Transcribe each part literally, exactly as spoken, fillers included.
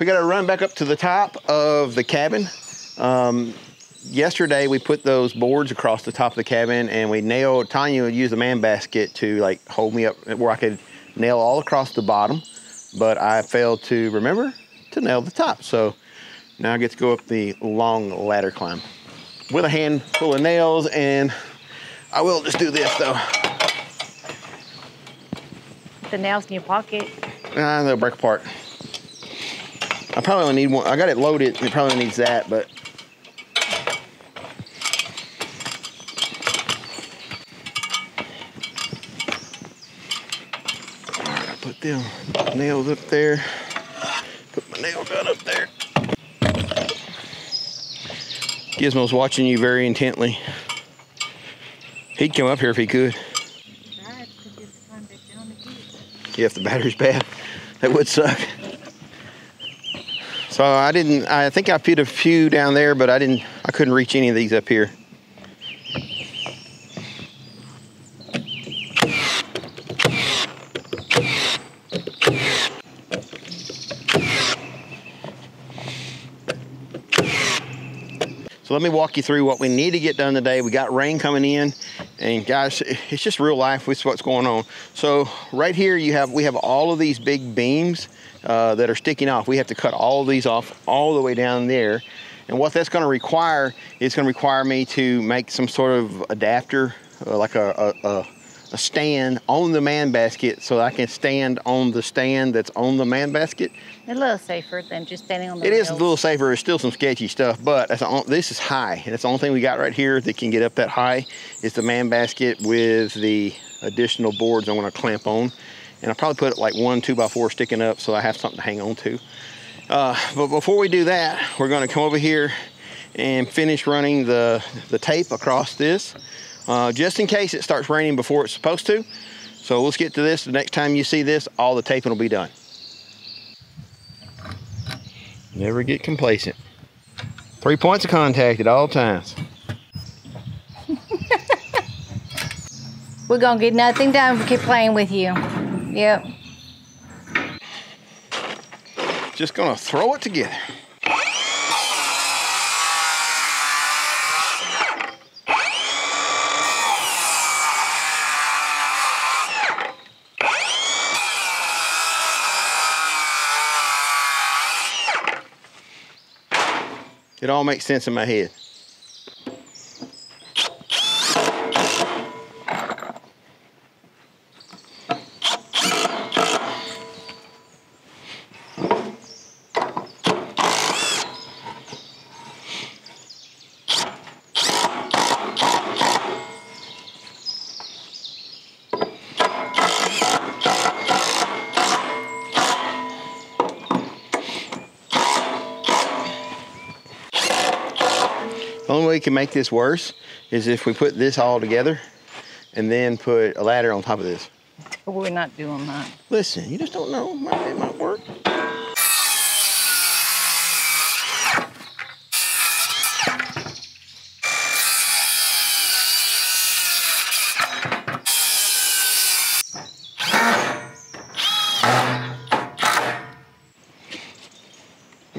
We got to run back up to the top of the cabin. Um, yesterday we put those boards across the top of the cabin and we nailed, Tanya would use a man basket to like hold me up where I could nail all across the bottom, but I failed to remember to nail the top. So now I get to go up the long ladder climb with a hand full of nails, and I will just do this though. The nails in your pocket. Ah, they'll break apart. I probably only need one. I got it loaded, it probably needs that, but. All right, I put them nails up there. Put my nail gun up there. Gizmo's watching you very intently. He'd come up here if he could. Yeah, if the battery's bad, that would suck. So I didn't, I think I put a few down there, but I didn't, I couldn't reach any of these up here. So let me walk you through what we need to get done today. We got rain coming in, and guys, it's just real life. This is what's going on. So right here, you have, we have all of these big beams Uh, that are sticking off. We have to cut all of these off all the way down there. And what that's gonna require is gonna require me to make some sort of adapter, uh, like a, a, a stand on the man basket so that I can stand on the stand that's on the man basket. A little safer than just standing on the rails. It is a little safer. It's still some sketchy stuff, but that's the, this is high. And that's the only thing we got right here that can get up that high is the man basket with the additional boards I'm gonna clamp on. And I'll probably put like one two by four sticking up so I have something to hang on to. Uh, but before we do that, we're gonna come over here and finish running the, the tape across this, uh, just in case it starts raining before it's supposed to. So let's get to this. The next time you see this, all the taping will be done. Never get complacent. Three points of contact at all times. We're gonna get nothing done if we keep playing with you. Yep. Just gonna throw it together. It all makes sense in my head. Can make this worse is if we put this all together and then put a ladder on top of this. We're not doing that. Listen, you just don't know. Might, it might work. It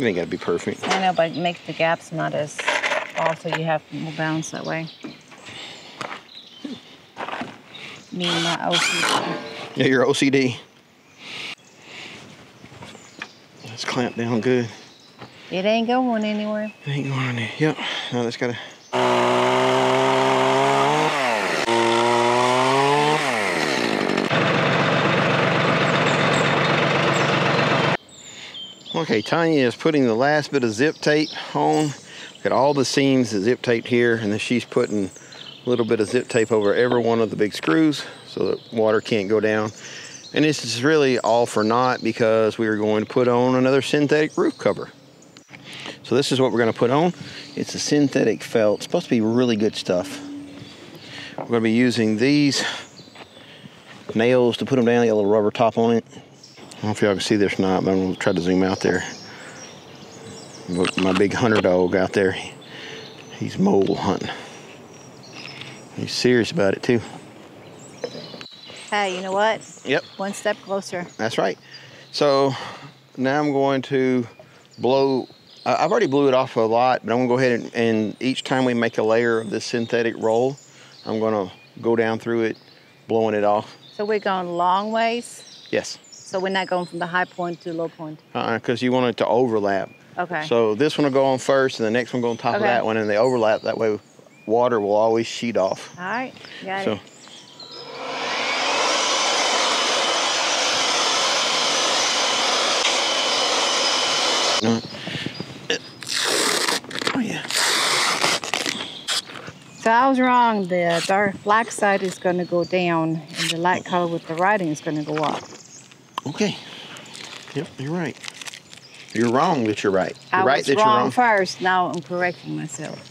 ain't gotta be perfect. I know, but it makes the gaps not as also, you have more balance that way. Me and my O C D. Yeah, your O C D. That's clamped down good. It ain't going anywhere. It ain't going anywhere. Yep. No, that's gotta. Okay, Tanya is putting the last bit of zip tape on. Got all the seams zip taped here, and then she's putting a little bit of zip tape over every one of the big screws so that water can't go down. And this is really all for naught because we are going to put on another synthetic roof cover. So this is what we're gonna put on. It's a synthetic felt. It's supposed to be really good stuff. We're gonna be using these nails to put them down. They got a little rubber top on it. I don't know if y'all can see this or not, but I'm gonna try to zoom out there. My big hunter dog out there, he's mole hunting. He's serious about it too. Hey, you know what? Yep. One step closer. That's right. So now I'm going to blow, uh, I've already blew it off a lot, but I'm gonna go ahead and, and each time we make a layer of this synthetic roll, I'm gonna go down through it, blowing it off. So we're going long ways? Yes. So we're not going from the high point to the low point? Uh-uh, because you want it to overlap. Okay. So this one will go on first, and the next one will go on top okay. of that one, and they overlap. That way, water will always sheet off. All right, got so. it. Oh, yeah. So I was wrong. The dark black side is going to go down, and the light color with the writing is going to go up. Okay. Yep, you're right. You're wrong that you're right. You're I right was that wrong you're wrong first. Now I'm correcting myself.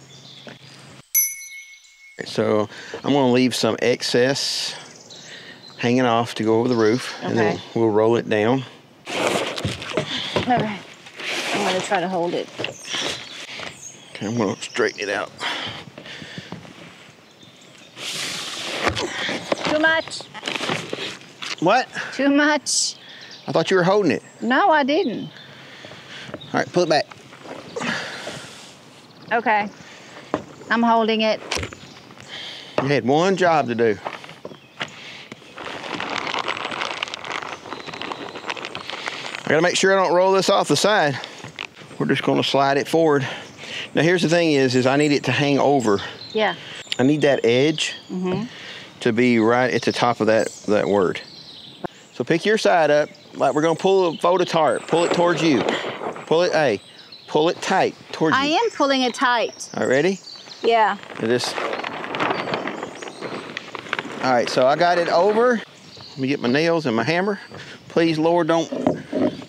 So I'm going to leave some excess hanging off to go over the roof, okay. and then we'll roll it down. All right. I'm going to try to hold it. Okay, I'm going to straighten it out. Too much. What? Too much. I thought you were holding it. No, I didn't. All right, pull it back. Okay, I'm holding it. You had one job to do. I gotta make sure I don't roll this off the side. We're just gonna slide it forward. Now here's the thing is, is I need it to hang over. Yeah. I need that edge mm-hmm. to be right at the top of that, that word. So pick your side up, like we're gonna pull a fold of tarp, pull it towards you. Pull it, hey, pull it tight towards I you. I am pulling it tight. All right, ready? Yeah. Just... All right, so I got it over. Let me get my nails and my hammer. Please, Lord, don't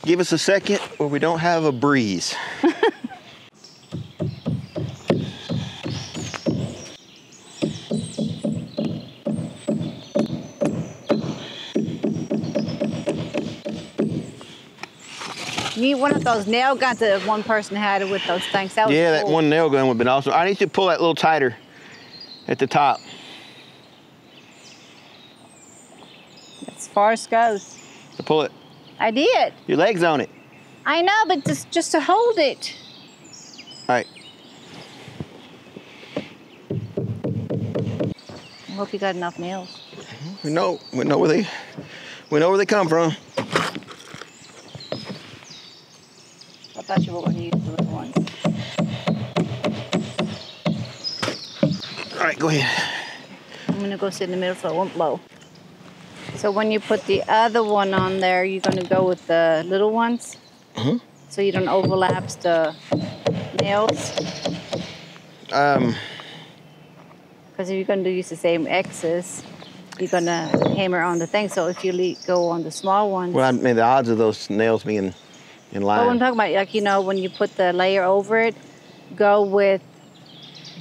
give us a second where we don't have a breeze. You need one of those nail guns that one person had with those things. That was yeah, cool. That one nail gun would have been awesome. I need to pull that a little tighter at the top. As far as goes. To pull it. I did. Your leg's on it. I know, but just, just to hold it. All right. I hope you got enough nails. We know, we know where they, we know where they come from. I thought you were going to use the little ones. All right, go ahead. I'm going to go sit in the middle so it won't blow. So when you put the other one on there, you're going to go with the little ones? Mm-hmm. So you don't overlap the nails? Um. Because if you're going to use the same X's, you're going to hammer on the thing. So if you go on the small ones... Well, I mean, the odds of those nails being... But well, I'm talking about, like, you know, when you put the layer over it, go with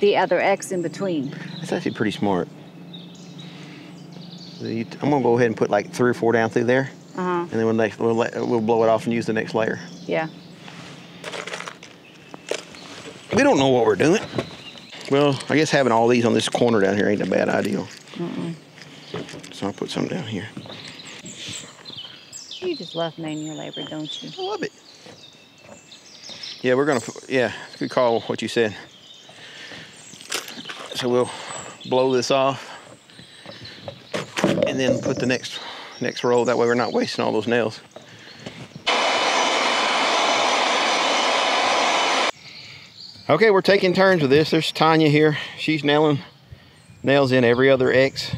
the other X in between. That's actually pretty smart. I'm gonna go ahead and put like three or four down through there, uh-huh. and then when they, we'll, we'll blow it off and use the next layer. Yeah. We don't know what we're doing. Well, I guess having all these on this corner down here ain't a bad idea. Mm-mm. So I'll put some down here. You just love manual labor, don't you? I love it. Yeah, we're gonna, yeah, good call what you said. So we'll blow this off and then put the next, next roll. That way we're not wasting all those nails. Okay, we're taking turns with this. There's Tanya here. She's nailing nails in every other X.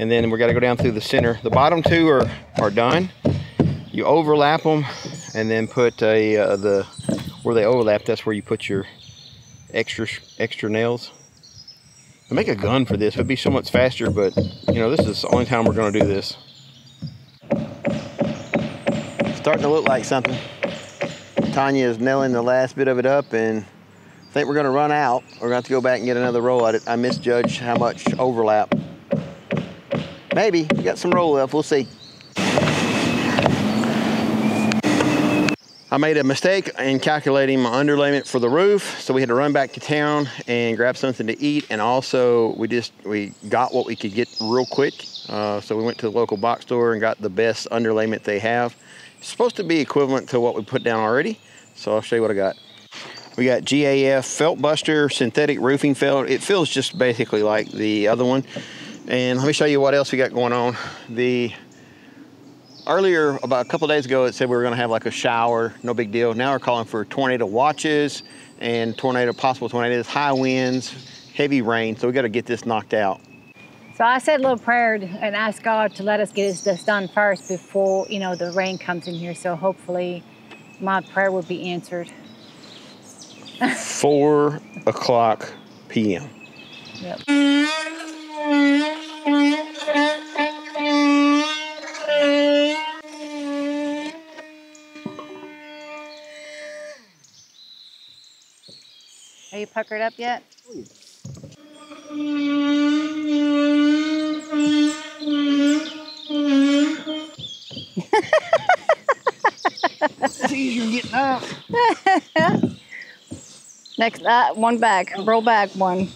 And then we gotta go down through the center. The bottom two are, are done. You overlap them and then put a, uh, the, where they overlap, that's where you put your extra extra nails. I make a gun for this, it would be so much faster, but you know, this is the only time we're gonna do this. It's starting to look like something. Tanya is nailing the last bit of it up and I think we're gonna run out. We're gonna have to go back and get another roll at it. I misjudged how much overlap. Maybe, we got some roll left, we'll see. I made a mistake in calculating my underlayment for the roof, so we had to run back to town and grab something to eat, and also we just we got what we could get real quick. Uh, so we went to the local box store and got the best underlayment they have. It's supposed to be equivalent to what we put down already, So I'll show you what I got. We got G A F Felt Buster Synthetic Roofing Felt. It feels just basically like the other one. And let me show you what else we got going on. The earlier, about a couple days ago, it said we were gonna have like a shower, no big deal. Now we're calling for tornado watches and tornado, possible tornadoes, high winds, heavy rain. So we gotta get this knocked out. So I said a little prayer and asked God to let us get this done first before, you know, the rain comes in here. So hopefully my prayer will be answered. four o'clock P M Yep. Are you puckered up yet? It's easier getting up. Next, uh, one back, roll back one.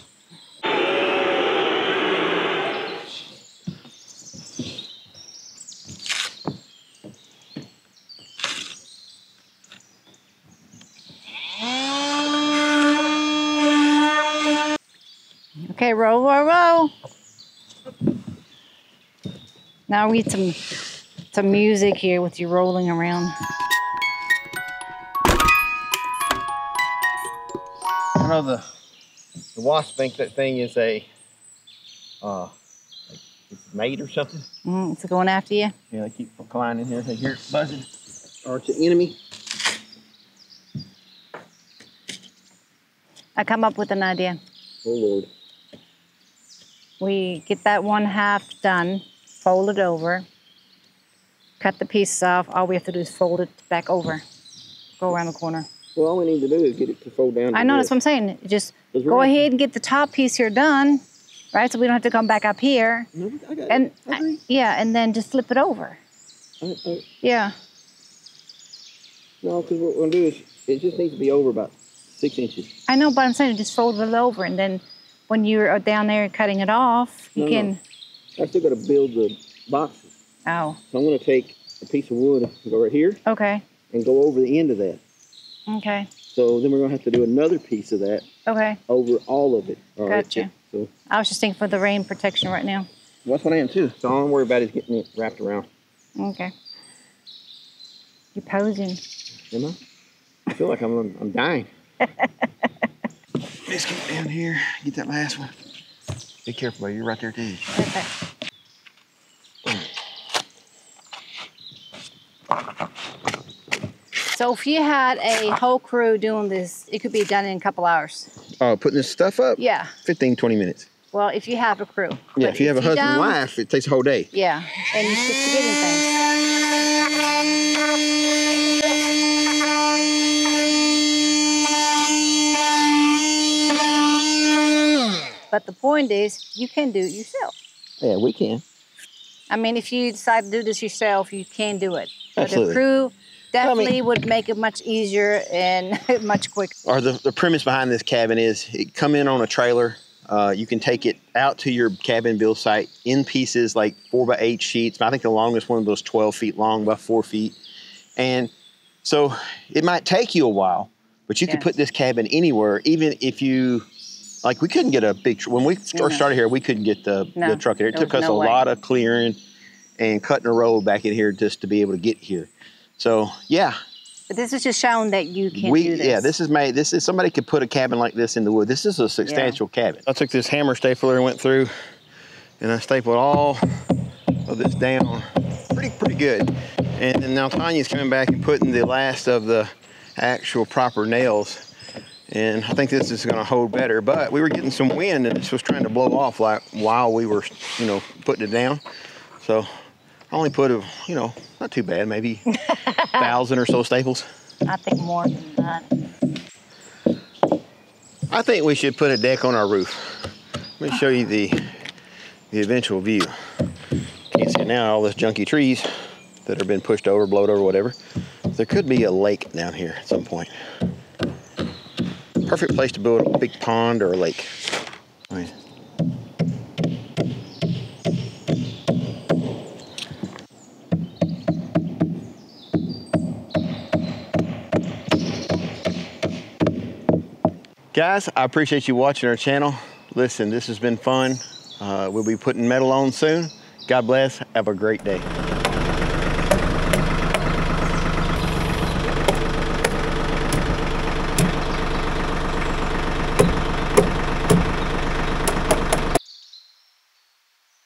Okay, roll, roll, roll. Now we need some, some music here with you rolling around. I know the, the wasps think that thing is a, uh, it's mate or something. Mm, it's going after you? Yeah, they keep flying in here. They hear it buzzing. Or it's an enemy. I come up with an idea. Oh, Lord. We get that one half done, fold it over, cut the pieces off. All we have to do is fold it back over, go around the corner. Well, all we need to do is get it to fold down. I know, that's what I'm saying. Just go ahead and get the top piece here done, right? So we don't have to come back up here. No, I got it. Okay. Yeah, and then just flip it over. I, I, yeah. No, because what we're going to do is, it just needs to be over about six inches. I know, but I'm saying just fold it over, and then when you're down there cutting it off, you no, can... No. I still got to build the boxes. Oh. So I'm going to take a piece of wood and go right here. Okay. And go over the end of that. Okay. So then we're gonna have to do another piece of that. Okay. Over all of it. All gotcha. Right. So I was just thinking for the rain protection right now. Well, that's what I am too. So all I'm worried about is getting it wrapped around. Okay. You're posing. Am I? I feel like I'm I'm dying. Let's get down here. Get that last one. Be careful, buddy. You're right there, dude. Okay. So if you had a whole crew doing this, it could be done in a couple hours. Oh, uh, putting this stuff up? Yeah. fifteen, twenty minutes. Well, if you have a crew. Yeah, if you have a husband and wife, it takes a whole day. Yeah, and you keep forgetting things. But the point is, you can do it yourself. Yeah, we can. I mean, if you decide to do this yourself, you can do it. Absolutely. But a crew... Definitely I mean, would make it much easier and much quicker. Or the, the premise behind this cabin is it come in on a trailer. Uh, you can take it out to your cabin build site in pieces like four by eight sheets. I think the longest one was twelve feet long by four feet. And so it might take you a while, but you yeah. could put this cabin anywhere, even if you, like we couldn't get a big, when we no. started here, we couldn't get the, no, the truck here. It took us no a way. lot of clearing and cutting a road back in here just to be able to get here. So yeah, but this is just showing that you can we, do this. Yeah, this is made. This is somebody could put a cabin like this in the wood. This is a substantial yeah. cabin. I took this hammer stapler and went through, and I stapled all of this down, pretty pretty good. And, and now Tanya's coming back and putting the last of the actual proper nails. And I think this is going to hold better. But we were getting some wind, and this was trying to blow off like while we were, you know, putting it down. So. I only put, a, you know, not too bad, maybe a thousand or so staples. I think more than that. I think we should put a deck on our roof. Let me show you the, the eventual view. Can't see now all this junky trees that have been pushed over, blown over, whatever. There could be a lake down here at some point. Perfect place to build a big pond or a lake. I mean, Guys, I appreciate you watching our channel. Listen, this has been fun. Uh, we'll be putting metal on soon. God bless. Have a great day.